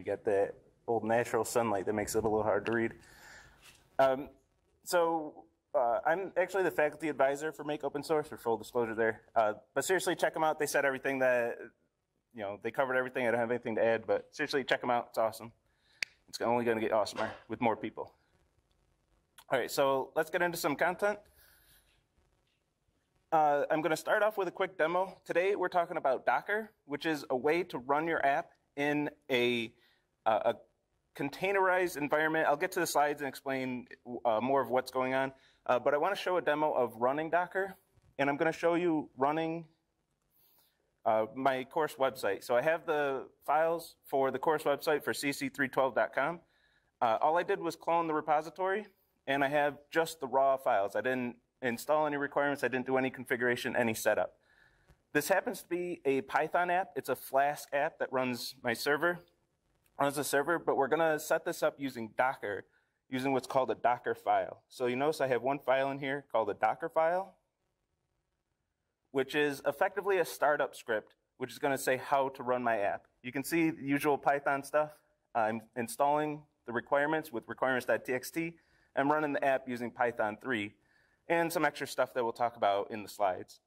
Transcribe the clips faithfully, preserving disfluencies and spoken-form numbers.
We got that old natural sunlight that makes it a little hard to read. Um, so uh, I'm actually the faculty advisor for Make Open Source, for full disclosure there. Uh, but seriously, check them out. They said everything that, you know, they covered everything. I don't have anything to add, but seriously, check them out. It's awesome. It's only going to get awesomer with more people. All right, so let's get into some content. Uh, I'm going to start off with a quick demo. Today we're talking about Docker, which is a way to run your app in a, uh, a containerized environment. I'll get to the slides and explain uh, more of what's going on, uh, but I want to show a demo of running Docker, and I'm going to show you running uh, my course website. So I have the files for the course website for C S E three twelve dot com. Uh, all I did was clone the repository, and I have just the raw files. I didn't install any requirements, I didn't do any configuration, any setup. This happens to be a Python app. It's a Flask app that runs my server, runs the server, but we're gonna set this up using Docker, using what's called a Docker file. So you notice I have one file in here called a Docker file, which is effectively a startup script, which is gonna say how to run my app. You can see the usual Python stuff. I'm installing the requirements with requirements dot t x t. I'm running the app using Python three. And some extra stuff that we'll talk about in the slides.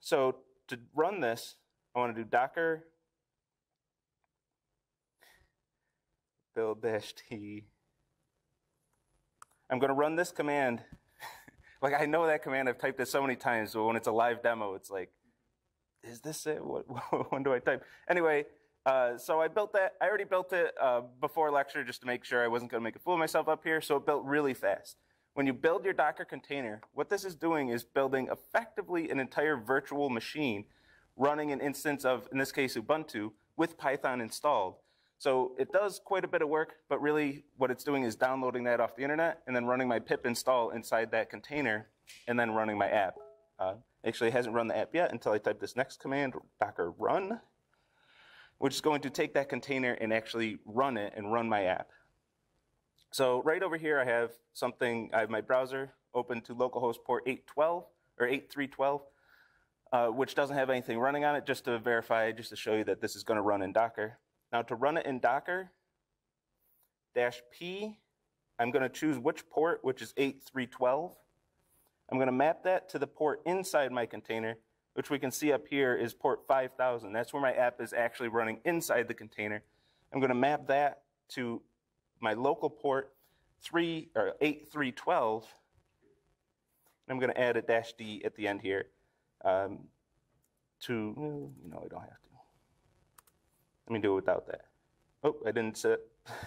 So to run this, I want to do docker build dash t. I'm going to run this command. Like, I know that command. I've typed it so many times, but when it's a live demo, it's like, is this it? What, when do I type? Anyway, uh, so I built that. I already built it uh, before lecture just to make sure I wasn't going to make a fool of myself up here, so it built really fast. When you build your Docker container, what this is doing is building effectively an entire virtual machine running an instance of, in this case, Ubuntu, with Python installed. So it does quite a bit of work, but really what it's doing is downloading that off the internet and then running my pip install inside that container and then running my app. Uh, actually, it hasn't run the app yet until I type this next command, docker run, which is going to take that container and actually run it and run my app. So right over here I have something, I have my browser open to localhost port eight twelve or eight three twelve, uh, which doesn't have anything running on it, just to verify, just to show you that this is gonna run in Docker. Now to run it in Docker, dash P, I'm gonna choose which port, which is eight three twelve. I'm gonna map that to the port inside my container, which we can see up here is port five thousand. That's where my app is actually running inside the container. I'm gonna map that to my local port three or eight three twelve. I'm going to add a dash D at the end here. Um, to no, I don't have to. Let me do it without that. Oh, I didn't set.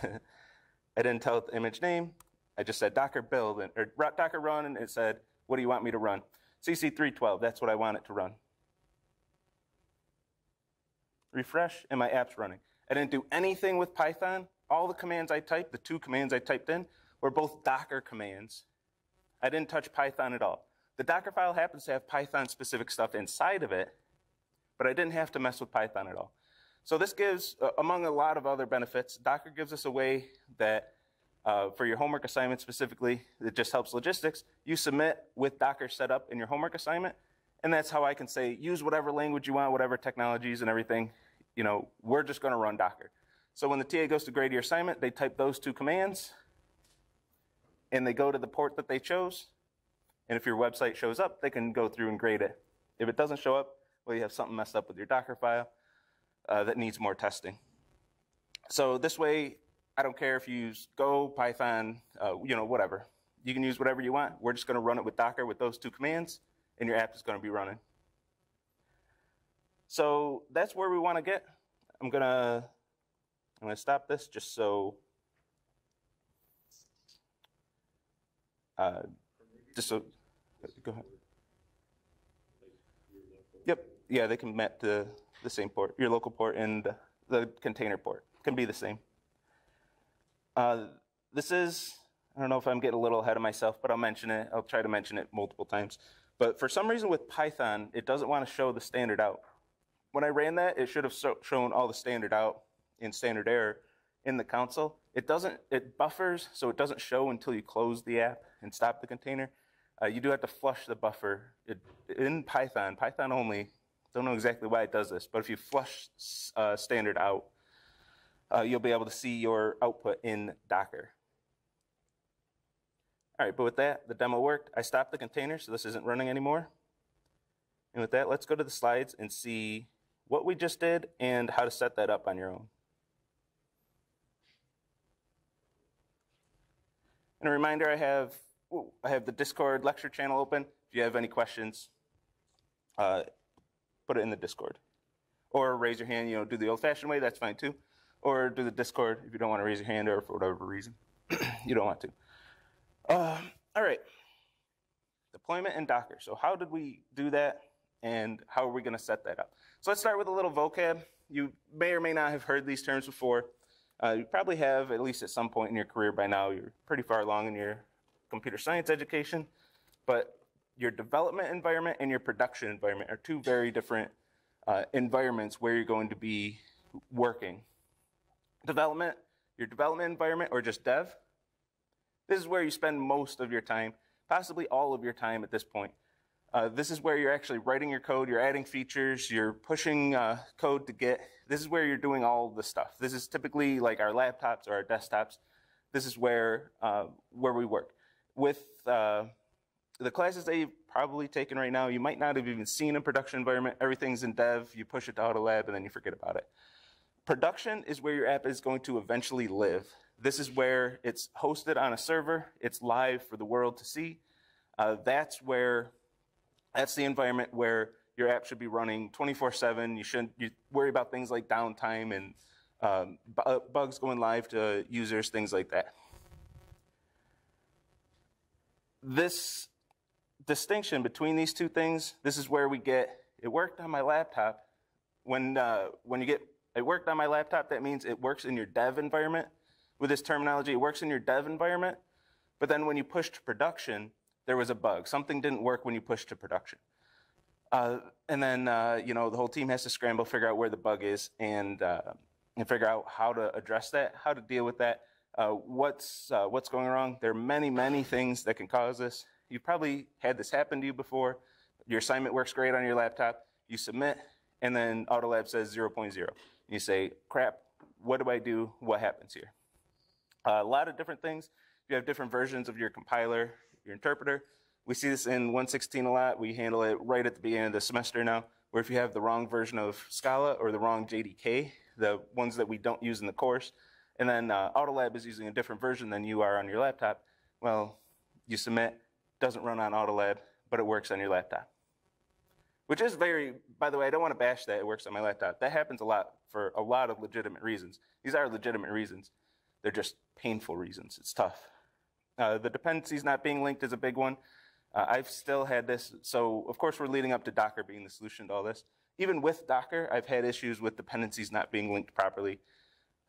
I didn't tell it the image name. I just said Docker build and or Docker run, and it said, "What do you want me to run?" C C three twelve. That's what I want it to run. Refresh, and my app's running. I didn't do anything with Python. All the commands I typed, the two commands I typed in, were both Docker commands. I didn't touch Python at all. The Docker file happens to have Python-specific stuff inside of it, but I didn't have to mess with Python at all. So this gives, uh, among a lot of other benefits, Docker gives us a way that, uh, for your homework assignment specifically, it just helps logistics. You submit with Docker set up in your homework assignment, and that's how I can say, use whatever language you want, whatever technologies and everything. You know, we're just going to run Docker. So when the T A goes to grade your assignment, they type those two commands, and they go to the port that they chose. And if your website shows up, they can go through and grade it. If it doesn't show up, well, you have something messed up with your Docker file uh, that needs more testing. So this way, I don't care if you use Go, Python, uh, you know, whatever. You can use whatever you want. We're just going to run it with Docker with those two commands, and your app is going to be running. So that's where we want to get. I'm going to... I'm going to stop this just so, uh, just so, go ahead. Yep, yeah, they can map the, the same port, your local port and the container port can be the same. Uh, this is, I don't know if I'm getting a little ahead of myself, but I'll mention it. I'll try to mention it multiple times. But for some reason with Python, it doesn't want to show the standard out. When I ran that, it should have so shown all the standard out in standard error in the console. It doesn't, it buffers, so it doesn't show until you close the app and stop the container. Uh, you do have to flush the buffer it, in Python, Python only. Don't know exactly why it does this, but if you flush uh, standard out, uh, you'll be able to see your output in Docker. All right, but with that, the demo worked. I stopped the container, so this isn't running anymore. And with that, let's go to the slides and see what we just did and how to set that up on your own. And a reminder, I have, ooh, I have the Discord lecture channel open. If you have any questions, uh, put it in the Discord. Or raise your hand, you know, do the old-fashioned way, that's fine too. Or do the Discord if you don't want to raise your hand or for whatever reason you don't want to. Uh, all right, deployment in Docker. So how did we do that and how are we gonna set that up? So let's start with a little vocab. You may or may not have heard these terms before. Uh, you probably have, at least at some point in your career by now. You're pretty far along in your computer science education, but your development environment and your production environment are two very different uh, environments where you're going to be working. Development, your development environment, or just dev, this is where you spend most of your time, possibly all of your time at this point. Uh, this is where you're actually writing your code, you're adding features, you're pushing uh, code to Git. This is where you're doing all the stuff. This is typically like our laptops or our desktops. This is where, uh, where we work. With uh, the classes that you've probably taken right now, you might not have even seen a production environment. Everything's in dev, you push it to Autolab, and then you forget about it. Production is where your app is going to eventually live. This is where it's hosted on a server, it's live for the world to see. Uh, that's where, that's the environment where your app should be running twenty-four seven. You shouldn't you worry about things like downtime and um, bu bugs going live to users, things like that. This distinction between these two things, this is where we get, it worked on my laptop. When, uh, when you get, it worked on my laptop, that means it works in your dev environment. With this terminology, it works in your dev environment, but then when you push to production, there was a bug. Something didn't work when you push to production. Uh, and then, uh, you know, the whole team has to scramble, figure out where the bug is, and, uh, and figure out how to address that, how to deal with that, uh, what's, uh, what's going wrong. There are many, many things that can cause this. You've probably had this happen to you before. Your assignment works great on your laptop. You submit, and then Autolab says zero point zero. You say, crap, what do I do? What happens here? A lot of different things. You have different versions of your compiler, your interpreter. We see this in one sixteen a lot. We handle it right at the beginning of the semester now, where if you have the wrong version of Scala or the wrong J D K, the ones that we don't use in the course, and then uh, Autolab is using a different version than you are on your laptop, well, you submit, doesn't run on Autolab, but it works on your laptop. Which is very, by the way, I don't want to bash that it works on my laptop. That happens a lot for a lot of legitimate reasons. These are legitimate reasons. They're just painful reasons. It's tough. Uh, the dependencies not being linked is a big one. Uh, I've still had this. So, of course, we're leading up to Docker being the solution to all this. Even with Docker, I've had issues with dependencies not being linked properly.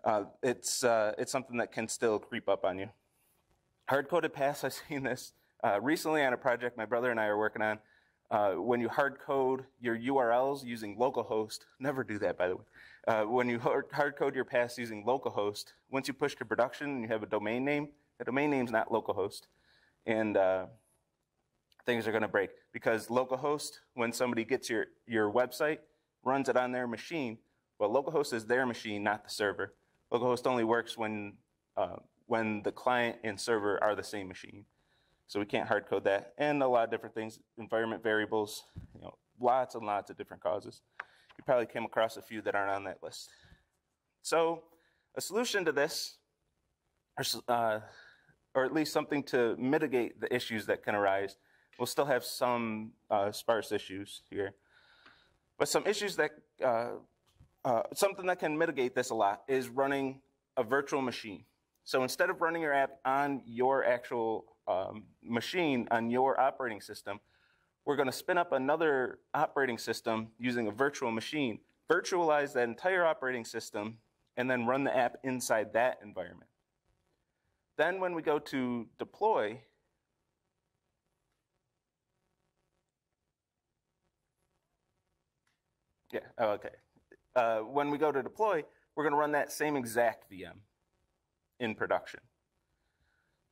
Uh, it's, uh, it's something that can still creep up on you. Hard-coded paths, I've seen this. Uh, recently on a project my brother and I are working on, uh, when you hard-code your U R Ls using localhost, never do that, by the way. Uh, when you hard code your paths using localhost, once you push to production and you have a domain name, the domain name's not localhost. And uh, things are gonna break because localhost, when somebody gets your, your website, runs it on their machine, well, localhost is their machine, not the server. Localhost only works when, uh, when the client and server are the same machine. So we can't hard code that. And a lot of different things, environment variables, you know, lots and lots of different causes. You probably came across a few that aren't on that list. So a solution to this, or, uh, or at least something to mitigate the issues that can arise, we'll still have some uh, sparse issues here. But some issues that, uh, uh, something that can mitigate this a lot is running a virtual machine. So instead of running your app on your actual um, machine, on your operating system, we're going to spin up another operating system using a virtual machine, virtualize that entire operating system, and then run the app inside that environment. Then when we go to deploy, yeah, oh, okay. Uh, when we go to deploy, we're going to run that same exact V M in production.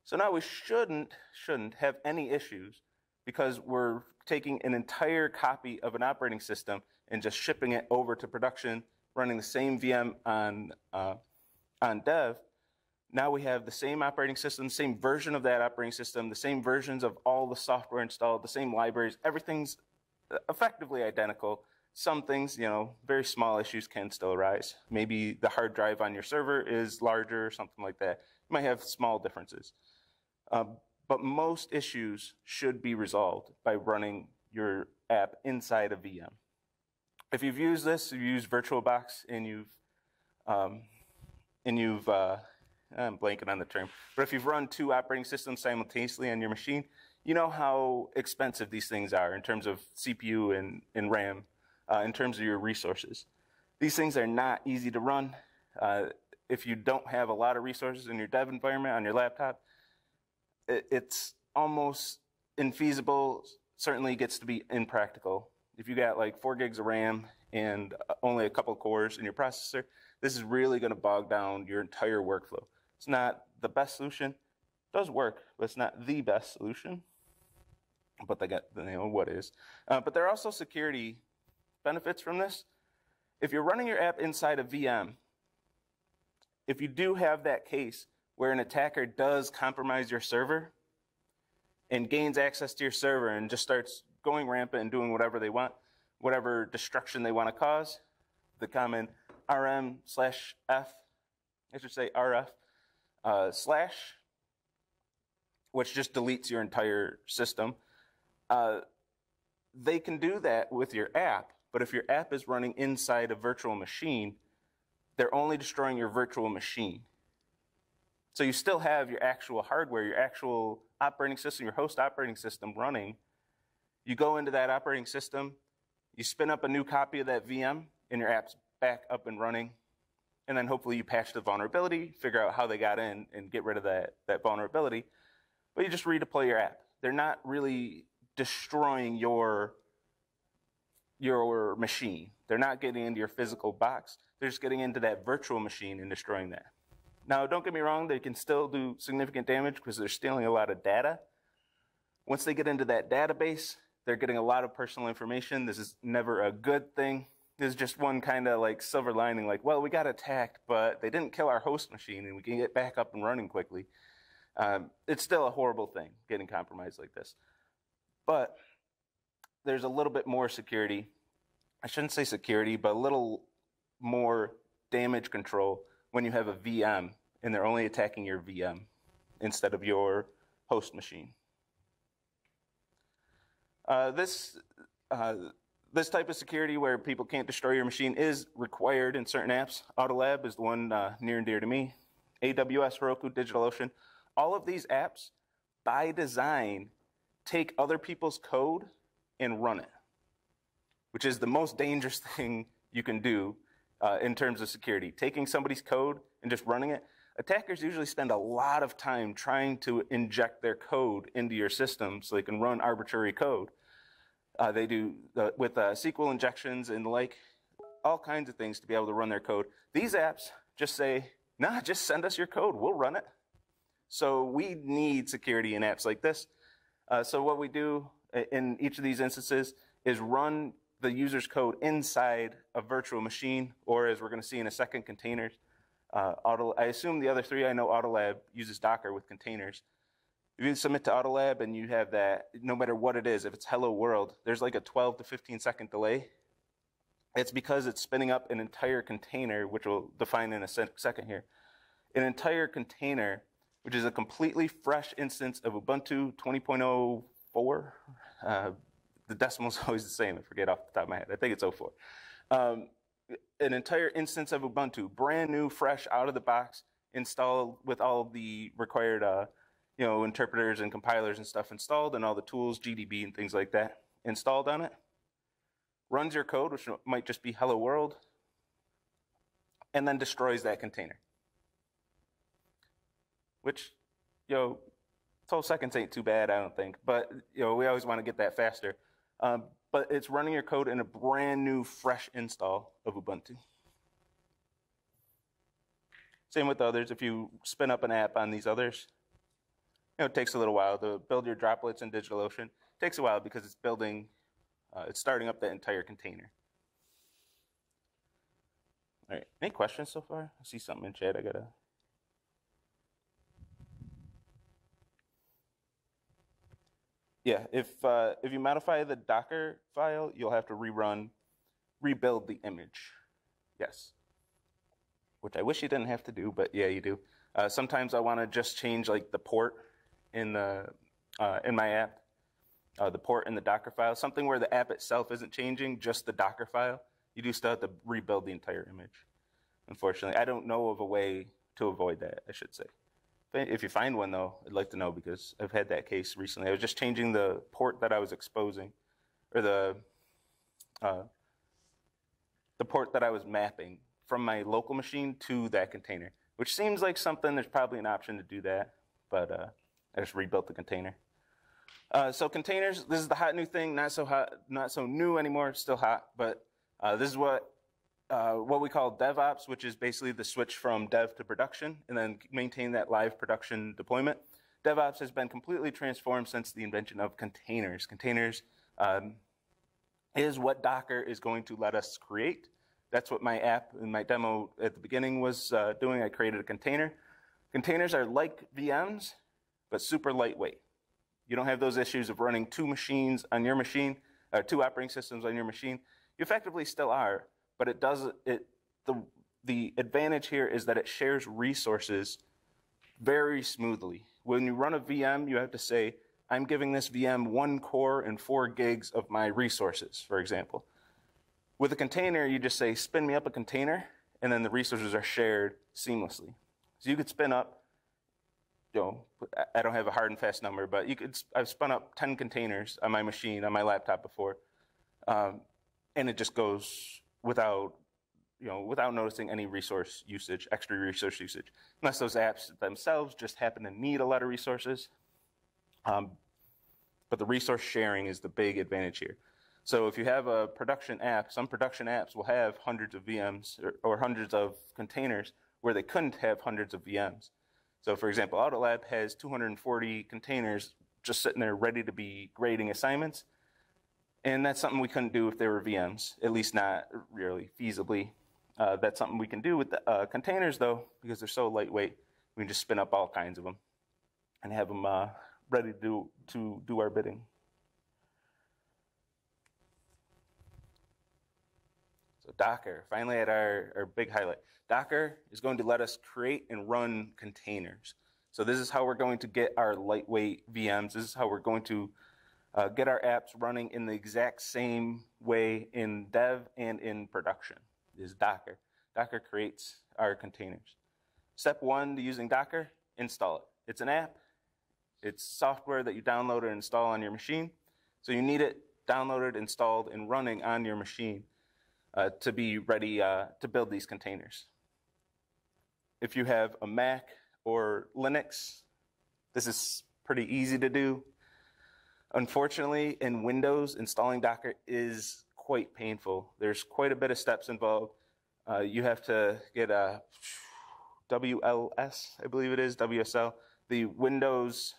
So now we shouldn't, shouldn't have any issues because we're taking an entire copy of an operating system and just shipping it over to production, running the same V M on, uh, on dev, now we have the same operating system, the same version of that operating system, the same versions of all the software installed, the same libraries. Everything's effectively identical. Some things, you know, very small issues can still arise. Maybe the hard drive on your server is larger or something like that. You might have small differences. Uh, but most issues should be resolved by running your app inside a V M. If you've used this, you've used VirtualBox, and you've, um, and you've uh, I'm blanking on the term, but if you've run two operating systems simultaneously on your machine, you know how expensive these things are in terms of C P U and, and RAM, uh, in terms of your resources. These things are not easy to run. Uh, if you don't have a lot of resources in your dev environment on your laptop, it, it's almost infeasible, certainly gets to be impractical. If you got like four gigs of RAM and only a couple cores in your processor, this is really going to bog down your entire workflow. It's not the best solution. It does work, but it's not the best solution. But they got, you know, what is. Uh, but there are also security benefits from this. If you're running your app inside a V M, if you do have that case where an attacker does compromise your server and gains access to your server and just starts going rampant and doing whatever they want, whatever destruction they want to cause, the common rm slash f, I should say rf uh, slash, which just deletes your entire system. Uh, they can do that with your app, but if your app is running inside a virtual machine, they're only destroying your virtual machine. So you still have your actual hardware, your actual operating system, your host operating system running. You go into that operating system, you spin up a new copy of that V M, and your app's back up and running. And then hopefully you patch the vulnerability, figure out how they got in, and get rid of that, that vulnerability. But you just redeploy your app. They're not really destroying your, your machine. They're not getting into your physical box. They're just getting into that virtual machine and destroying that. Now, don't get me wrong, they can still do significant damage because they're stealing a lot of data. Once they get into that database, they're getting a lot of personal information. This is never a good thing. There's just one kind of like silver lining, like, well, we got attacked, but they didn't kill our host machine and we can get back up and running quickly. Um, it's still a horrible thing, getting compromised like this. But there's a little bit more security. I shouldn't say security, but a little more damage control when you have a V M and they're only attacking your V M instead of your host machine. Uh, this, uh, this type of security where people can't destroy your machine is required in certain apps. Autolab is the one uh, near and dear to me. A W S, Heroku, DigitalOcean. All of these apps, by design, take other people's code and run it, which is the most dangerous thing you can do uh, in terms of security. Taking somebody's code and just running it. Attackers usually spend a lot of time trying to inject their code into your system so they can run arbitrary code. Uh, they do uh, with uh, S Q L injections and the like, all kinds of things to be able to run their code. These apps just say, nah, just send us your code, we'll run it. So we need security in apps like this. Uh, so what we do in each of these instances is run the user's code inside a virtual machine, or as we're going to see in a second, containers. Uh, Auto, I assume the other three, I know Autolab uses Docker with containers. If you submit to Autolab and you have that, no matter what it is, if it's hello world, there's like a twelve to fifteen second delay. It's because it's spinning up an entire container, which we'll define in a se second here. An entire container, which is a completely fresh instance of Ubuntu twenty point oh four. Uh, the decimal's always the same, I forget off the top of my head. I think it's oh four. Um, An entire instance of Ubuntu, brand new, fresh, out of the box, installed with all of the required, uh, you know, interpreters and compilers and stuff installed, and all the tools, G D B and things like that, installed on it. Runs your code, which might just be hello world, and then destroys that container. Which, you know, twelve seconds ain't too bad, I don't think, but you know, we always want to get that faster. Um, But it's running your code in a brand new, fresh install of Ubuntu. Same with others. If you spin up an app on these others, you know, it takes a little while to build your droplets in DigitalOcean. It takes a while because it's building, uh, it's starting up that entire container. All right. Any questions so far? I see something in chat. I gotta. Yeah. If uh, if you modify the Docker file, you'll have to rerun, rebuild the image. Yes. Which I wish you didn't have to do, but yeah, you do. Uh, sometimes I want to just change like the port in the uh, in my app. Uh, the port in the Docker file, something where the app itself isn't changing, just the Docker file, you do still have to rebuild the entire image. Unfortunately, I don't know of a way to avoid that, I should say. If you find one, though, I'd like to know, because I've had that case recently. I was just changing the port that I was exposing, or the, uh, the port that I was mapping from my local machine to that container, which seems like something, there's probably an option to do that, but uh, I just rebuilt the container. Uh, so containers, this is the hot new thing, not so hot, not so new anymore, still hot, but uh, this is what uh, what we call DevOps, which is basically the switch from dev to production and then maintain that live production deployment. DevOps has been completely transformed since the invention of containers. Containers um, is what Docker is going to let us create. That's what my app and my demo at the beginning was uh, doing. I created a container. Containers are like V Ms, but super lightweight. You don't have those issues of running two machines on your machine, or two operating systems on your machine. You effectively still are, but it does it. The the advantage here is that it shares resources very smoothly. When you run a V M, you have to say, "I'm giving this V M one core and four gigs of my resources," for example. With a container, you just say, "Spin me up a container," and then the resources are shared seamlessly. So you could spin up. You know, I don't have a hard and fast number, but you could. I've spun up ten containers on my machine, on my laptop before, um, and it just goes without, you know, without noticing any resource usage, extra resource usage, unless those apps themselves just happen to need a lot of resources. Um, but the resource sharing is the big advantage here. So if you have a production app, some production apps will have hundreds of V Ms or, or hundreds of containers where they couldn't have hundreds of V Ms. So for example, Autolab has two hundred forty containers just sitting there ready to be grading assignments. And that's something we couldn't do if they were V Ms, at least not really feasibly. Uh, that's something we can do with the uh, containers though, because they're so lightweight, we can just spin up all kinds of them and have them uh, ready to do, to do our bidding. So Docker, finally at our, our big highlight. Docker is going to let us create and run containers. So this is how we're going to get our lightweight V Ms. This is how we're going to uh, get our apps running in the exact same way in dev and in production, is Docker. Docker creates our containers. Step one to using Docker, install it. It's an app. It's software that you download or install on your machine. So you need it downloaded, installed, and running on your machine. Uh, to be ready uh, to build these containers. If you have a Mac or Linux, this is pretty easy to do. Unfortunately, in Windows, installing Docker is quite painful. There's quite a bit of steps involved. Uh, you have to get a W L S, I believe it is, W S L, the Windows,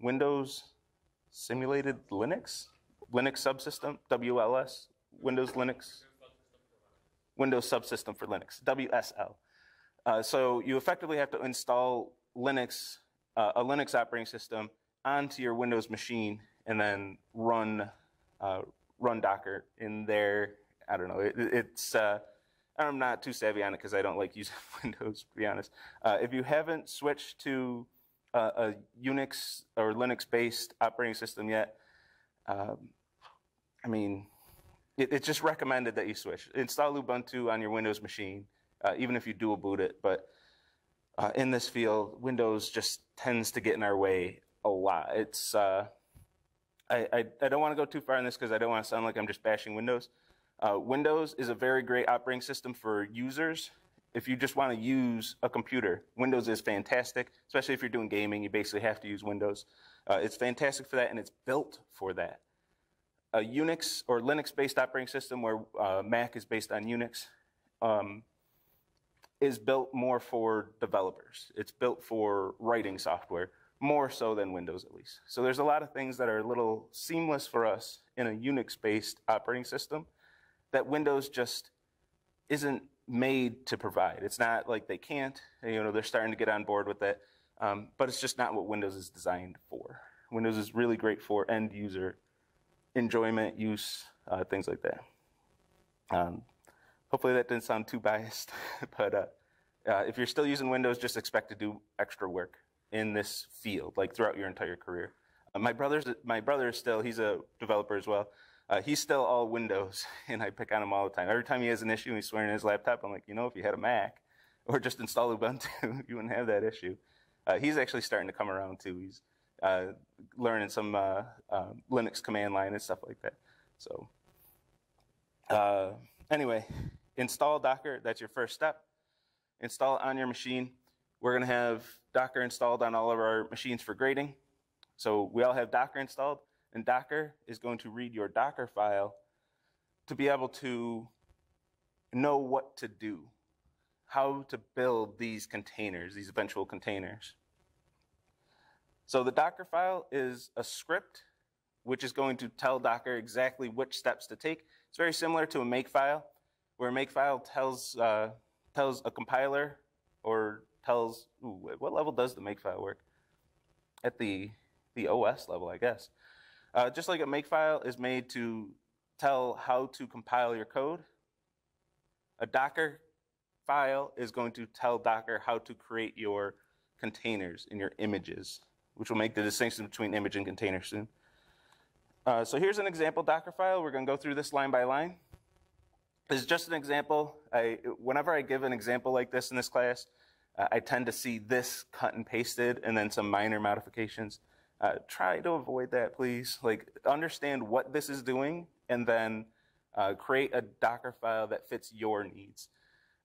Windows Simulated Linux? Linux subsystem, W L S, Windows Linux, Windows subsystem for Linux, W S L. Uh, so you effectively have to install Linux, uh, a Linux operating system onto your Windows machine and then run uh, run Docker in there. I don't know, it, it's, uh, I'm not too savvy on it because I don't like using Windows, to be honest. Uh, if you haven't switched to uh, a Unix or Linux-based operating system yet, um, I mean, it, it's just recommended that you switch. Install Ubuntu on your Windows machine, uh, even if you dual boot it. But uh, in this field, Windows just tends to get in our way a lot. It's uh, I, I, I don't want to go too far in this because I don't want to sound like I'm just bashing Windows. Uh, Windows is a very great operating system for users. If you just want to use a computer, Windows is fantastic, especially if you're doing gaming. You basically have to use Windows. Uh, it's fantastic for that, and it's built for that. A Unix or Linux-based operating system where uh, Mac is based on Unix um, is built more for developers. It's built for writing software, more so than Windows at least. So there's a lot of things that are a little seamless for us in a Unix-based operating system that Windows just isn't made to provide. It's not like they can't, you know, they're starting to get on board with that, um, but it's just not what Windows is designed for. Windows is really great for end user enjoyment, use, uh, things like that. Um, hopefully that didn't sound too biased, but uh, uh, if you're still using Windows, just expect to do extra work in this field, like throughout your entire career. Uh, my brother's, my brother is still, he's a developer as well. Uh, he's still all Windows, and I pick on him all the time. Every time he has an issue and he's swearing at his laptop, I'm like, you know, if you had a Mac or just install Ubuntu, you wouldn't have that issue. Uh, he's actually starting to come around, too. He's uh, learning some uh, uh, Linux command line and stuff like that. So uh, anyway, install Docker. That's your first step. Install it on your machine. We're going to have Docker installed on all of our machines for grading. So we all have Docker installed. And Docker is going to read your Docker file to be able to know what to do, how to build these containers, these eventual containers. So the Docker file is a script which is going to tell Docker exactly which steps to take. It's very similar to a makefile, where a makefile tells, uh, tells a compiler or tells, ooh, at what level does the makefile work? At the, the O S level, I guess. Uh, just like a makefile is made to tell how to compile your code, a Docker file is going to tell Docker how to create your containers and your images, which will make the distinction between image and container soon. Uh, so here's an example Docker file. We're going to go through this line by line. This is just an example. I, whenever I give an example like this in this class, uh, I tend to see this cut and pasted and then some minor modifications. Uh, try to avoid that, please. Like, understand what this is doing, and then uh, create a Docker file that fits your needs.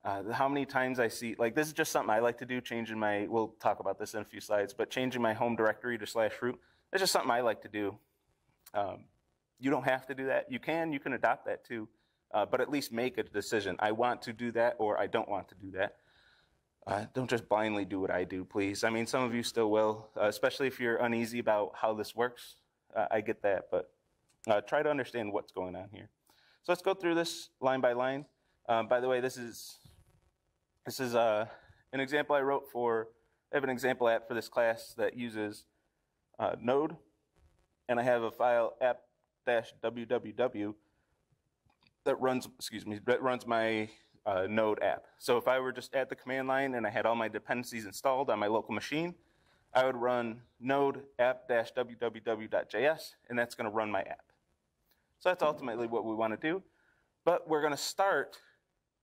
Uh, how many times I see, like, this is just something I like to do, changing my, we'll talk about this in a few slides, but changing my home directory to slash root, that's just something I like to do. Um, you don't have to do that. You can, you can adopt that too, uh, but at least make a decision. I want to do that, or I don't want to do that. Uh, don't just blindly do what I do, please. I mean, some of you still will, uh, especially if you're uneasy about how this works. Uh, I get that, but uh, try to understand what's going on here. So let's go through this line by line. Um, by the way, this is this is uh, an example I wrote for. I have an example app for this class that uses uh, Node, and I have a file app-www that runs. Excuse me, that runs my. Uh, Node app. So if I were just at the command line and I had all my dependencies installed on my local machine, I would run node app-www.js, and that's going to run my app. So that's ultimately what we want to do. But we're going to start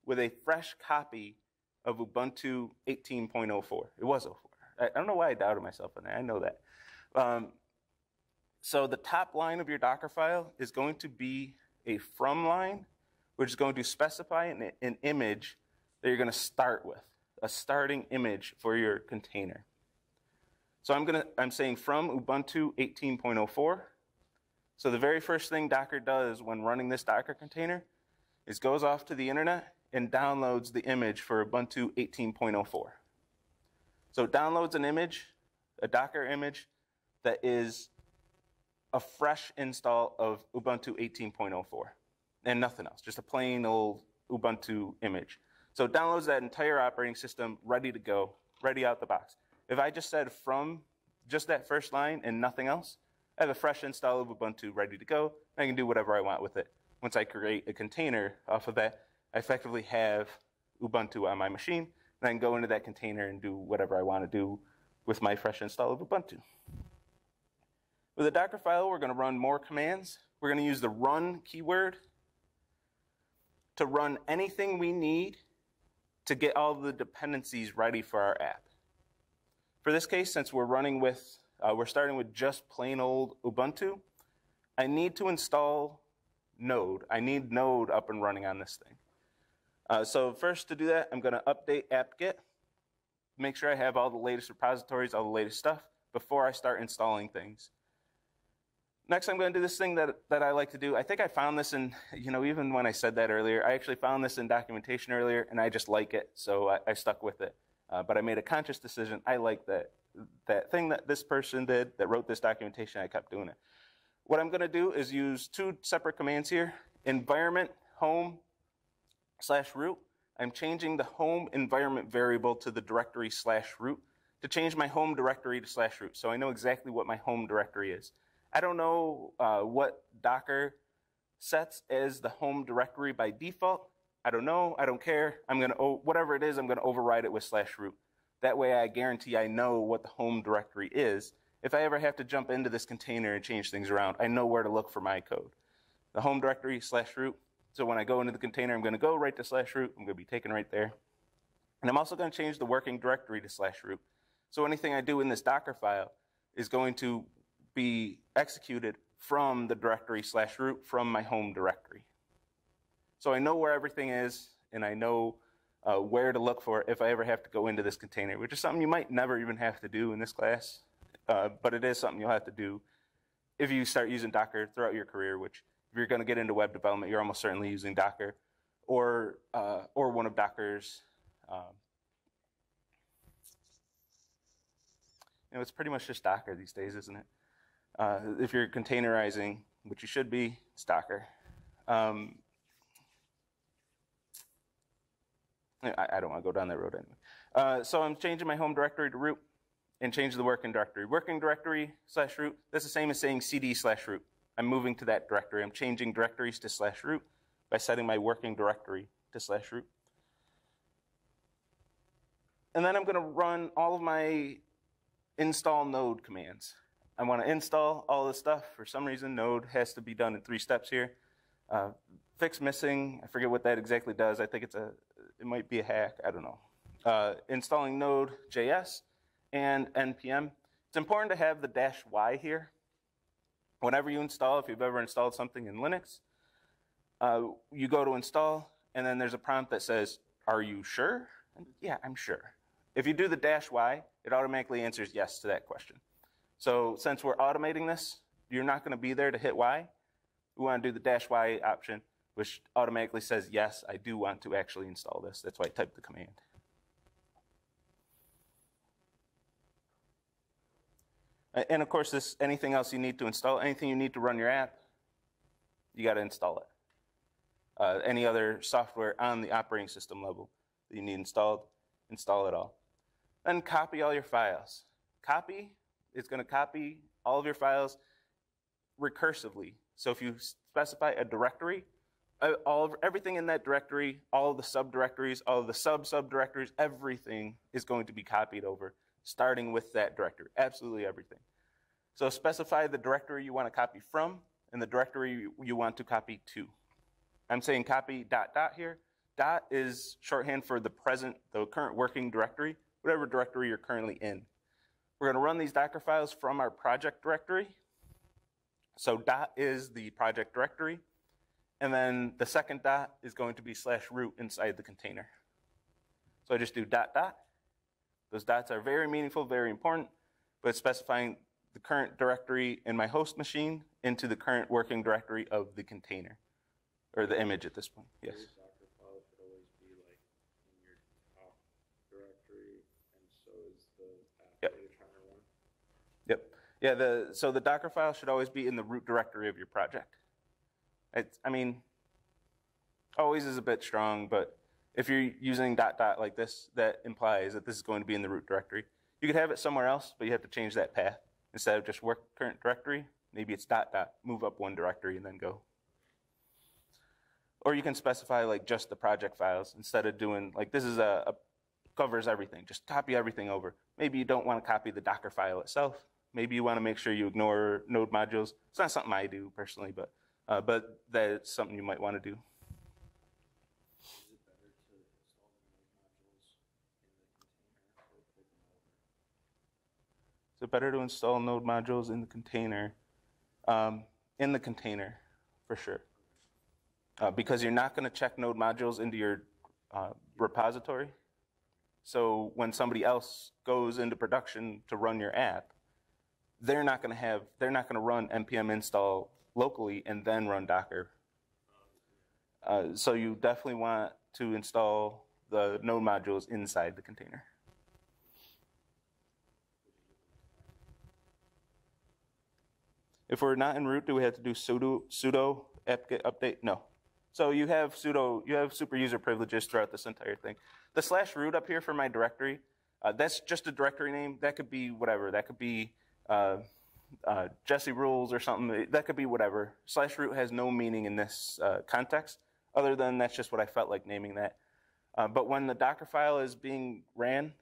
with a fresh copy of Ubuntu eighteen point oh four. It was oh four. I, I don't know why I doubted myself on that. I know that. Um, so the top line of your Docker file is going to be a from line, which is going to specify an, an image that you're going to start with, a starting image for your container. So I'm going to, I'm saying from Ubuntu eighteen point oh four. So the very first thing Docker does when running this Docker container is goes off to the internet and downloads the image for Ubuntu eighteen point oh four. So it downloads an image, a Docker image that is a fresh install of Ubuntu eighteen point oh four. And nothing else, just a plain old Ubuntu image. So it downloads that entire operating system, ready to go, ready out the box. If I just said from just that first line and nothing else, I have a fresh install of Ubuntu ready to go. And I can do whatever I want with it. Once I create a container off of that, I effectively have Ubuntu on my machine, and I can go into that container and do whatever I want to do with my fresh install of Ubuntu. With a Docker file, we're going to run more commands. We're going to use the run keyword to run anything we need to get all the dependencies ready for our app. For this case, since we're running with, uh, we're starting with just plain old Ubuntu, I need to install Node. I need Node up and running on this thing. Uh, so first to do that, I'm gonna update apt-get, make sure I have all the latest repositories, all the latest stuff before I start installing things. Next, I'm going to do this thing that, that I like to do. I think I found this in, you know, even when I said that earlier, I actually found this in documentation earlier, and I just like it, so I, I stuck with it. Uh, but I made a conscious decision. I like that, that thing that this person did that wrote this documentation. I kept doing it. What I'm going to do is use two separate commands here, environment home slash root, I'm changing the home environment variable to the directory slash root to change my home directory to slash root. So I know exactly what my home directory is. I don't know uh, what Docker sets as the home directory by default. I don't know. I don't care. I'm going to, whatever it is, I'm going to override it with slash root. That way I guarantee I know what the home directory is. If I ever have to jump into this container and change things around, I know where to look for my code. The home directory slash root. So when I go into the container, I'm going to go right to slash root. I'm going to be taken right there. And I'm also going to change the working directory to slash root. So anything I do in this Docker file is going to be executed from the directory slash root from my home directory. So I know where everything is, and I know uh, where to look for it if I ever have to go into this container, which is something you might never even have to do in this class, uh, but it is something you'll have to do if you start using Docker throughout your career, which if you're going to get into web development, you're almost certainly using Docker or, uh, or one of Docker's. Um, you know, it's pretty much just Docker these days, isn't it? Uh, if you're containerizing, which you should be, it's Docker. Um, I, I don't want to go down that road anyway. Uh, so I'm changing my home directory to root and change the working directory. Working directory slash root, that's the same as saying cd slash root. I'm moving to that directory. I'm changing directories to slash root by setting my working directory to slash root. And then I'm going to run all of my install node commands. I want to install all this stuff. For some reason, node has to be done in three steps here. Uh, fix missing, I forget what that exactly does. I think it's a, it might be a hack, I don't know. Uh, installing node.js and npm. It's important to have the dash y here. Whenever you install, if you've ever installed something in Linux, uh, you go to install, and then there's a prompt that says, are you sure? And yeah, I'm sure. If you do the dash y, it automatically answers yes to that question. So since we're automating this, you're not going to be there to hit y. We want to do the dash y option, which automatically says, yes, I do want to actually install this. That's why I typed the command. And of course, this anything else you need to install, anything you need to run your app, you got to install it. Uh, any other software on the operating system level that you need installed, install it all. Then copy all your files. Copy is going to copy all of your files recursively. So if you specify a directory, all of, everything in that directory, all of the subdirectories, all of the sub-subdirectories, everything is going to be copied over, starting with that directory, absolutely everything. So specify the directory you want to copy from and the directory you want to copy to. I'm saying copy dot dot here. Dot is shorthand for the present, the current working directory, whatever directory you're currently in. We're going to run these Docker files from our project directory. So dot is the project directory. And then the second dot is going to be slash root inside the container. So I just do dot dot. Those dots are very meaningful, very important, but specifying the current directory in my host machine into the current working directory of the container, or the image at this point, yes? Your Docker file should always be like in your top directory, and so is the app that you're trying to run. Yep. Yeah, the, so the Docker file should always be in the root directory of your project. It's, I mean, always is a bit strong, but if you're using dot dot like this, that implies that this is going to be in the root directory. You could have it somewhere else, but you have to change that path. Instead of just work current directory, maybe it's dot dot, move up one directory and then go. Or you can specify like just the project files instead of doing, like this is a, a covers everything, just copy everything over. Maybe you don't want to copy the Docker file itself. Maybe you want to make sure you ignore node modules. It's not something I do personally, but, uh, but that's something you might want to do. Is it better to install node modules in the container? Um, in the container, for sure. Uh, because you're not going to check node modules into your uh, repository. So when somebody else goes into production to run your app, they're not going to have, they're not going to run npm install locally and then run Docker. Uh, so you definitely want to install the node modules inside the container. If we're not in root, do we have to do sudo, sudo apt-get update? No. So you have sudo, you have super user privileges throughout this entire thing. The slash root up here for my directory, uh, that's just a directory name. That could be whatever. That could be uh, uh, Jesse rules or something. That could be whatever. Slash root has no meaning in this uh, context, other than that's just what I felt like naming that. Uh, but when the Docker file is being ran,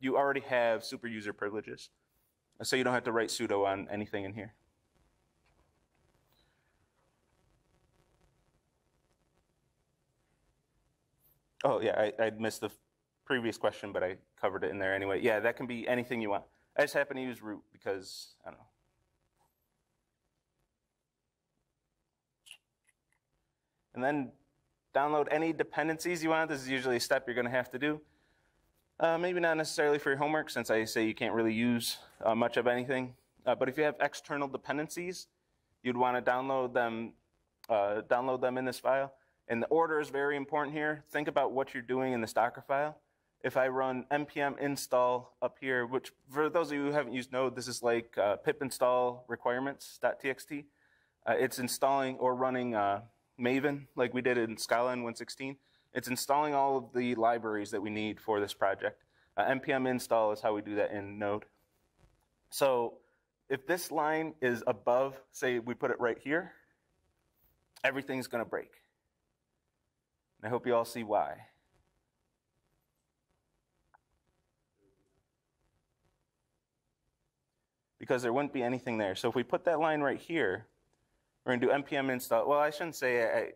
you already have super user privileges. So you don't have to write sudo on anything in here. Oh, yeah, I, I missed the previous question, but I covered it in there anyway. Yeah, that can be anything you want. I just happen to use root because, I don't know. And then download any dependencies you want. This is usually a step you're going to have to do. Uh, maybe not necessarily for your homework, since I say you can't really use uh, much of anything. Uh, but if you have external dependencies, you'd want to download them, uh, download them in this file. And the order is very important here. Think about what you're doing in this Docker file. If I run npm install up here, which for those of you who haven't used Node, this is like uh, pip install requirements.txt. Uh, it's installing or running uh, Maven, like we did in Scala in one sixteen. It's installing all of the libraries that we need for this project. Uh, npm install is how we do that in Node. So if this line is above, say we put it right here, everything's going to break. I hope you all see why. Because there wouldn't be anything there. So if we put that line right here, we're going to do npm install. Well, I shouldn't say, I,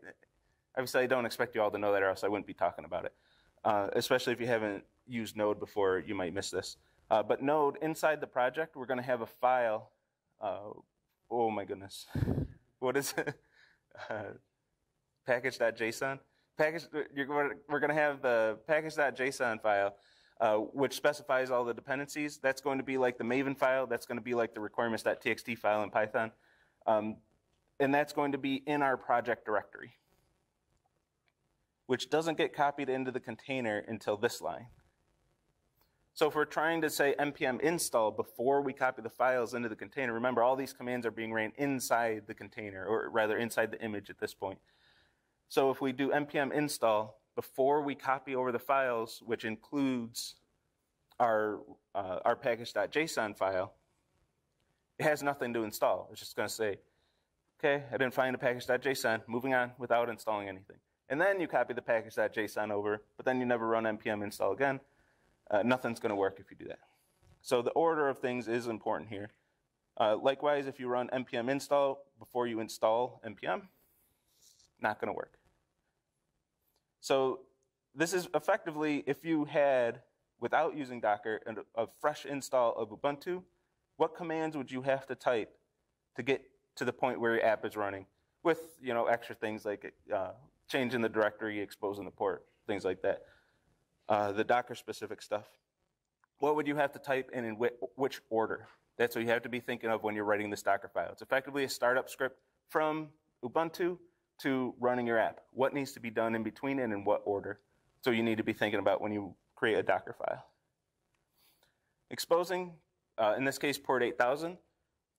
obviously I don't expect you all to know that, or else I wouldn't be talking about it. Uh, especially if you haven't used Node before, you might miss this. Uh, but Node, inside the project, we're going to have a file. Uh, oh my goodness. What is it? uh, package.json. Package, you're, we're going to have the package.json file, uh, which specifies all the dependencies. That's going to be like the Maven file. That's going to be like the requirements.txt file in Python. Um, and that's going to be in our project directory, which doesn't get copied into the container until this line. So if we're trying to say npm install before we copy the files into the container, remember all these commands are being ran inside the container, or rather inside the image at this point. So if we do npm install before we copy over the files, which includes our, uh, our package.json file, it has nothing to install. It's just going to say, OK, I didn't find a package.json, moving on without installing anything. And then you copy the package.json over, but then you never run npm install again. Uh, nothing's going to work if you do that. So the order of things is important here. Uh, likewise, if you run npm install before you install npm, not going to work. So this is effectively, if you had, without using Docker, a fresh install of Ubuntu, what commands would you have to type to get to the point where your app is running, with you know extra things like uh, changing the directory, exposing the port, things like that, uh, the Docker-specific stuff. What would you have to type and in which order? That's what you have to be thinking of when you're writing this Docker file. It's effectively a startup script from Ubuntu to running your app. What needs to be done in between and in what order? So you need to be thinking about when you create a Docker file. Exposing, uh, in this case, port eight thousand.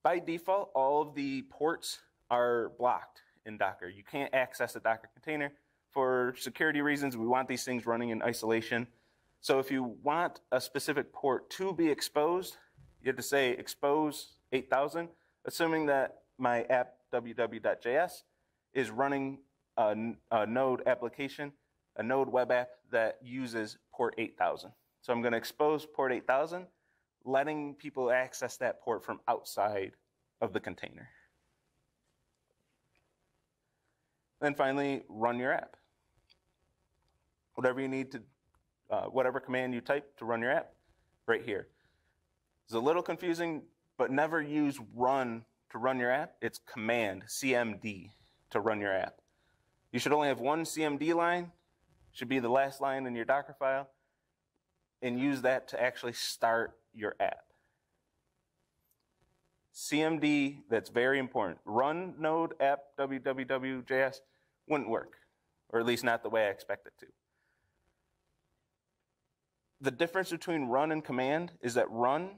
By default, all of the ports are blocked in Docker. You can't access a Docker container. For security reasons, we want these things running in isolation. So if you want a specific port to be exposed, you have to say expose eight thousand, assuming that my app www.js is running a, a Node application, a Node web app that uses port eight thousand. So I'm going to expose port eight thousand, letting people access that port from outside of the container. Then finally, run your app. Whatever you need to, uh, whatever command you type to run your app, right here. It's a little confusing, but never use run to run your app. It's command, C M D. To run your app. You should only have one C M D line, should be the last line in your Docker file, and use that to actually start your app. C M D, that's very important. Run node app www.js wouldn't work, or at least not the way I expect it to. The difference between run and command is that run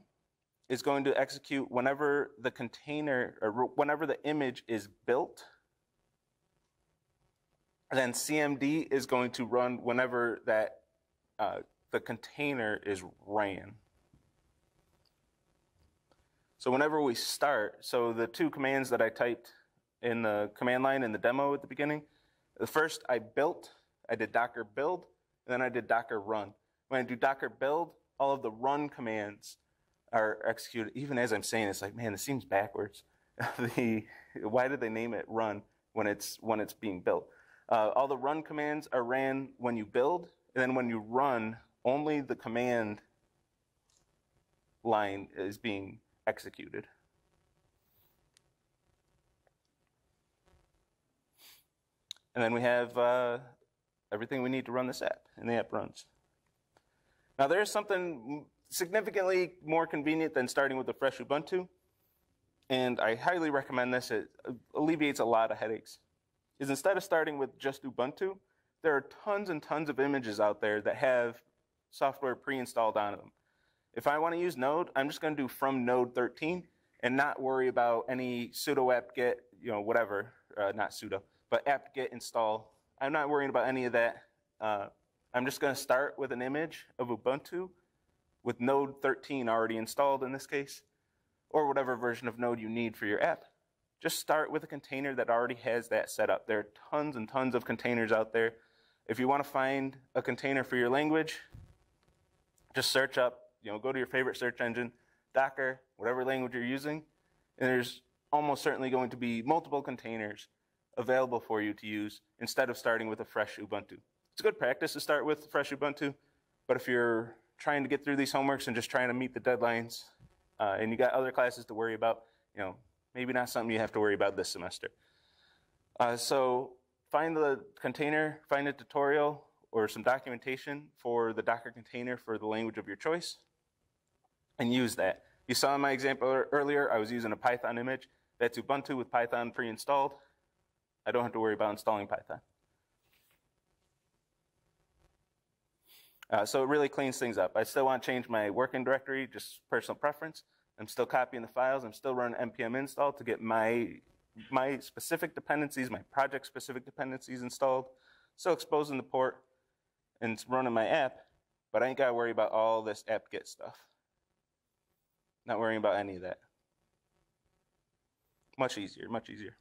is going to execute whenever the container, or whenever the image is built, then C M D is going to run whenever that uh, the container is ran. So whenever we start, so the two commands that I typed in the command line in the demo at the beginning, the first I built, I did Docker build, and then I did Docker run. When I do Docker build, all of the run commands are executed. Even as I'm saying, it's like, man, this seems backwards. the, why did they name it run when it's, when it's being built? Uh, all the run commands are ran when you build, and then when you run, only the command line is being executed. And then we have uh, everything we need to run this app, and the app runs. Now there's something significantly more convenient than starting with a fresh Ubuntu, and I highly recommend this. It alleviates a lot of headaches. Is instead of starting with just Ubuntu, there are tons and tons of images out there that have software pre-installed on them. If I want to use Node, I'm just going to do from node thirteen and not worry about any sudo apt-get, you know, whatever, uh, not sudo, but apt-get install. I'm not worrying about any of that. Uh, I'm just going to start with an image of Ubuntu with node thirteen already installed in this case, or whatever version of Node you need for your app. Just start with a container that already has that set up. There are tons and tons of containers out there. If you want to find a container for your language, just search up, you know, go to your favorite search engine, Docker, whatever language you're using, and there's almost certainly going to be multiple containers available for you to use instead of starting with a fresh Ubuntu. It's a good practice to start with fresh Ubuntu, but if you're trying to get through these homeworks and just trying to meet the deadlines, uh, and you got other classes to worry about, you know, maybe not something you have to worry about this semester. Uh, so find the container, find a tutorial or some documentation for the Docker container for the language of your choice, and use that. You saw in my example earlier, I was using a Python image. That's Ubuntu with Python pre-installed. I don't have to worry about installing Python. Uh, so it really cleans things up. I still want to change my working directory, just personal preference. I'm still copying the files. I'm still running npm install to get my, my specific dependencies, my project-specific dependencies installed. Still exposing the port and running my app, but I ain't got to worry about all this apt-get stuff. Not worrying about any of that. Much easier, much easier.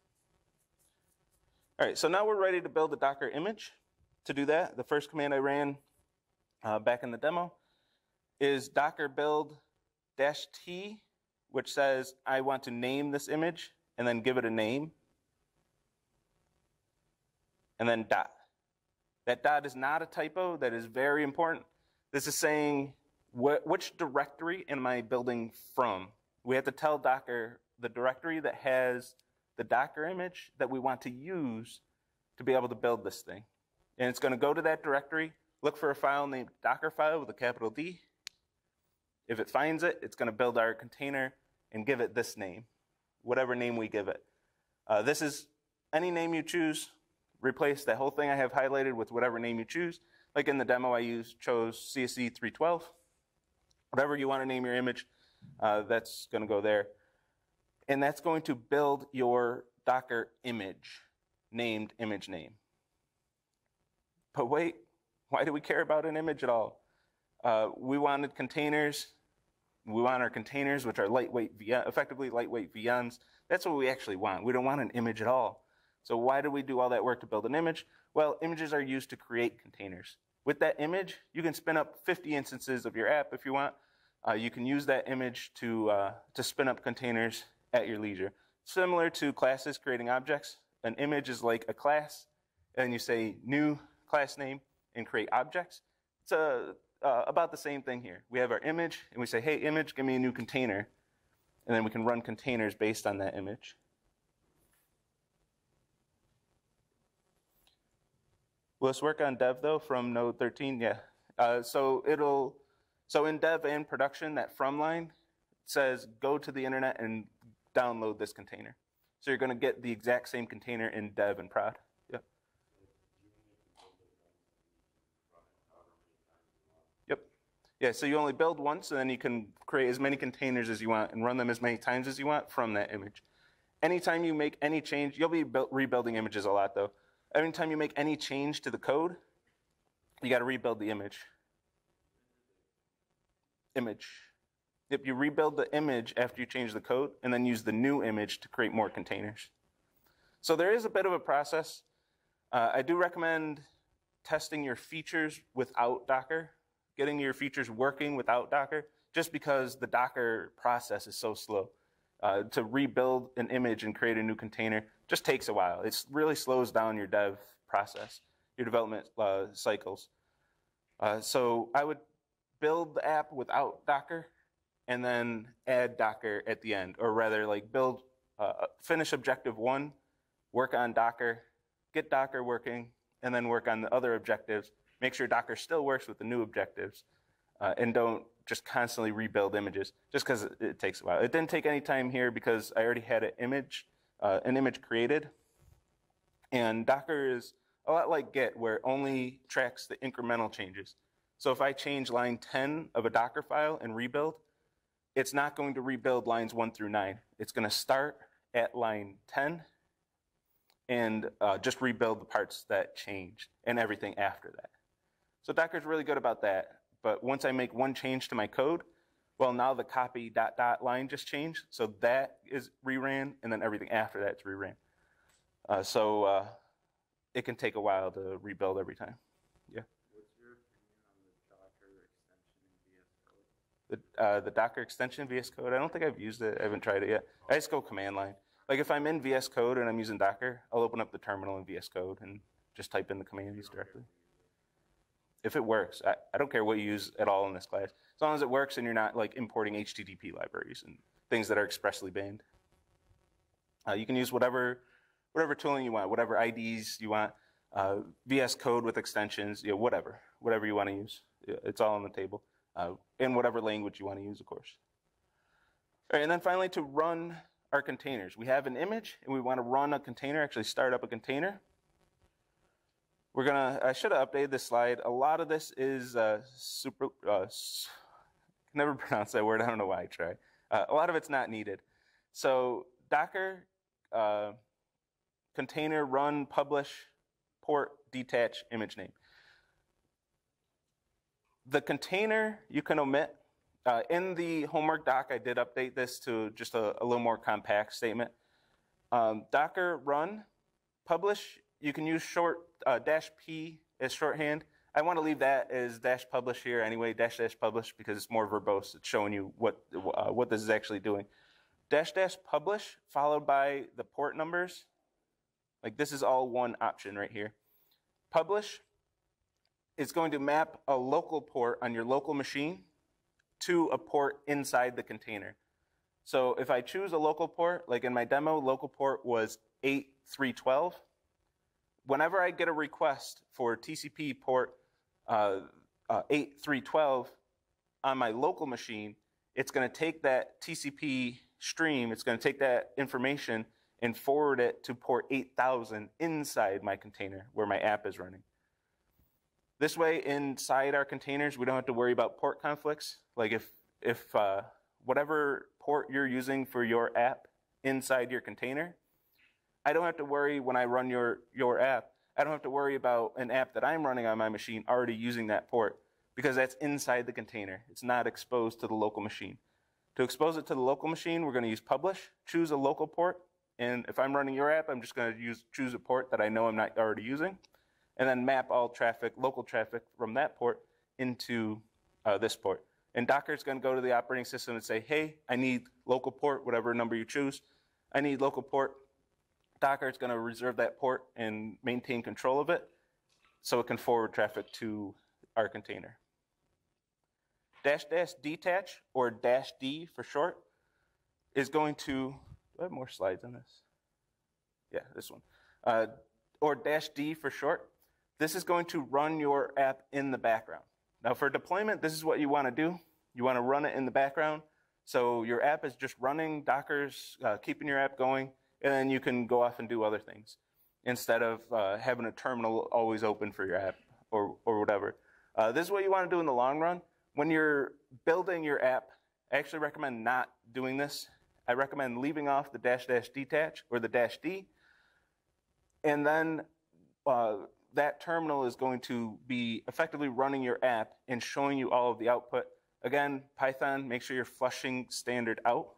All right, so now we're ready to build a Docker image. To do that, the first command I ran uh, back in the demo is docker build dash T, which says I want to name this image, and then give it a name, and then dot. That dot is not a typo. That is very important. This is saying wh which directory am I building from. We have to tell Docker the directory that has the Docker image that we want to use to be able to build this thing. And it's going to go to that directory, look for a file named Dockerfile with a capital D. If it finds it, it's going to build our container and give it this name, whatever name we give it. Uh, this is any name you choose. Replace that whole thing I have highlighted with whatever name you choose. Like in the demo I used, chose C S E three twelve. Whatever you want to name your image, uh, that's going to go there. And that's going to build your Docker image, named image name. But wait, why do we care about an image at all? Uh, we wanted containers. We want our containers, which are lightweight, V M, effectively lightweight V Ms. That's what we actually want. We don't want an image at all. So why do we do all that work to build an image? Well, images are used to create containers. With that image, you can spin up fifty instances of your app if you want. Uh, you can use that image to, uh, to spin up containers at your leisure. Similar to classes creating objects, an image is like a class, and you say new class name and create objects. It's a Uh, about the same thing here. We have our image, and we say, hey, image, give me a new container. And then we can run containers based on that image. Let's work on dev, though, from node thirteen. Yeah. Uh, so it'll, so in dev and production, that from line says, go to the internet and download this container. So you're going to get the exact same container in dev and prod. Yeah, so you only build once, and then you can create as many containers as you want and run them as many times as you want from that image. Anytime you make any change, you'll be rebuilding images a lot, though. Every time you make any change to the code, you got to rebuild the image. Image. Yep, you rebuild the image after you change the code, and then use the new image to create more containers. So there is a bit of a process. Uh, I do recommend testing your features without Docker, getting your features working without Docker, just because the Docker process is so slow. Uh, to rebuild an image and create a new container just takes a while. It really slows down your dev process, your development uh, cycles. Uh, so I would build the app without Docker and then add Docker at the end, or rather like build, uh, finish objective one, work on Docker, get Docker working, and then work on the other objectives. Make sure Docker still works with the new objectives, uh, and don't just constantly rebuild images, just because it, it takes a while. It didn't take any time here because I already had an image, uh, an image created. And Docker is a lot like Git, where it only tracks the incremental changes. So if I change line ten of a Docker file and rebuild, it's not going to rebuild lines one through nine. It's going to start at line ten and uh, just rebuild the parts that change and everything after that. So Docker's really good about that. But once I make one change to my code, well, now the copy dot dot line just changed. So that is reran, and then everything after that's reran. Uh, so uh, it can take a while to rebuild every time. Yeah? What's your opinion on the Docker extension in V S Code? The, uh, the Docker extension in V S Code? I don't think I've used it. I haven't tried it yet. I just go command line. Like if I'm in V S Code and I'm using Docker, I'll open up the terminal in V S Code and just type in the commands directly. If it works, I, I don't care what you use at all in this class. As long as it works and you're not like importing H T T P libraries and things that are expressly banned. Uh, you can use whatever, whatever tooling you want, whatever I Ds you want, uh, V S Code with extensions, you know, whatever, whatever you want to use. It's all on the table, uh, in whatever language you want to use, of course. All right, and then finally to run our containers. We have an image and we want to run a container, actually start up a container. We're gonna, I should have updated this slide. A lot of this is uh, super, uh, can never pronounce that word, I don't know why I try. Uh, a lot of it's not needed. So Docker, uh, container, run, publish, port, detach, image name. The container you can omit. Uh, in the homework doc, I did update this to just a, a little more compact statement. Um, Docker, run, publish, you can use short uh, dash P as shorthand. I want to leave that as dash publish here anyway, dash dash publish, because it's more verbose. It's showing you what, uh, what this is actually doing. Dash dash publish followed by the port numbers. Like this is all one option right here. Publish is going to map a local port on your local machine to a port inside the container. So if I choose a local port, like in my demo, local port was eight three twelve. Whenever I get a request for T C P port uh, uh, eight three twelve on my local machine, it's going to take that T C P stream, it's going to take that information and forward it to port eight thousand inside my container where my app is running. This way, inside our containers, we don't have to worry about port conflicts. Like if, if uh, whatever port you're using for your app inside your container, I don't have to worry when I run your, your app, I don't have to worry about an app that I'm running on my machine already using that port, because that's inside the container. It's not exposed to the local machine. To expose it to the local machine, we're going to use publish, choose a local port, and if I'm running your app, I'm just going to use, choose a port that I know I'm not already using, and then map all traffic, local traffic from that port into uh, this port. And Docker's going to go to the operating system and say, hey, I need local port, whatever number you choose, I need local port. Docker is going to reserve that port and maintain control of it so it can forward traffic to our container. Dash dash detach, or dash D for short, is going to, do I have more slides on this? Yeah, this one. Uh, or dash D for short. This is going to run your app in the background. Now for deployment, this is what you want to do. You want to run it in the background. So your app is just running, Docker's uh, keeping your app going, and then you can go off and do other things instead of uh, having a terminal always open for your app or, or whatever. Uh, this is what you want to do in the long run. When you're building your app, I actually recommend not doing this. I recommend leaving off the dash dash detach or the dash D, and then uh, that terminal is going to be effectively running your app and showing you all of the output. Again, Python, make sure you're flushing standard out.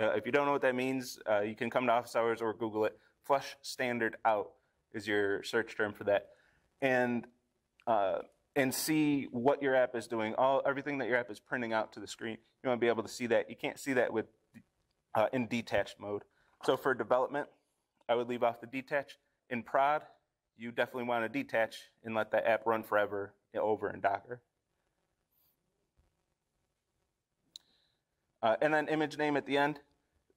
Uh, if you don't know what that means, uh, you can come to office hours or Google it. Flush standard out is your search term for that. And, uh, and see what your app is doing, all everything that your app is printing out to the screen. You want to be able to see that. You can't see that with uh, in detached mode. So for development, I would leave off the detach. In prod, you definitely want to detach and let that app run forever over in Docker. Uh, and then image name at the end.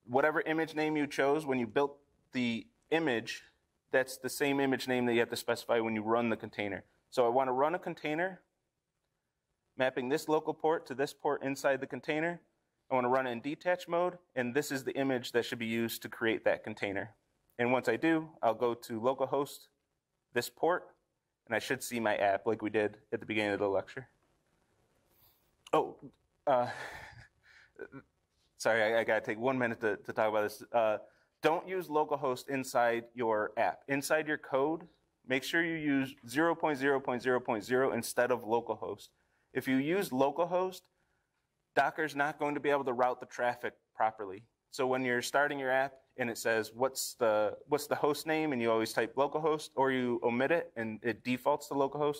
Whatever image name you chose when you built the image, that's the same image name that you have to specify when you run the container. So I want to run a container, mapping this local port to this port inside the container. I want to run it in detach mode, and this is the image that should be used to create that container. And once I do, I'll go to localhost, this port, and I should see my app like we did at the beginning of the lecture. Oh, uh, sorry, I, I got to take one minute to, to talk about this. Uh, Don't use localhost inside your app. Inside your code, make sure you use zero dot zero dot zero dot zero instead of localhost. If you use localhost, Docker's not going to be able to route the traffic properly. So when you're starting your app and it says, what's the, what's the host name? And you always type localhost, or you omit it and it defaults to localhost.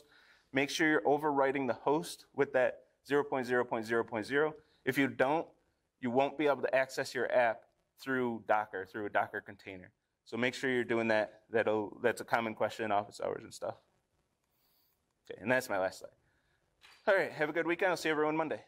Make sure you're overwriting the host with that zero dot zero dot zero dot zero. If you don't, you won't be able to access your app through Docker, through a Docker container. So make sure you're doing that. That'll, that's a common question in office hours and stuff. Okay, and that's my last slide. All right, have a good weekend. I'll see everyone Monday.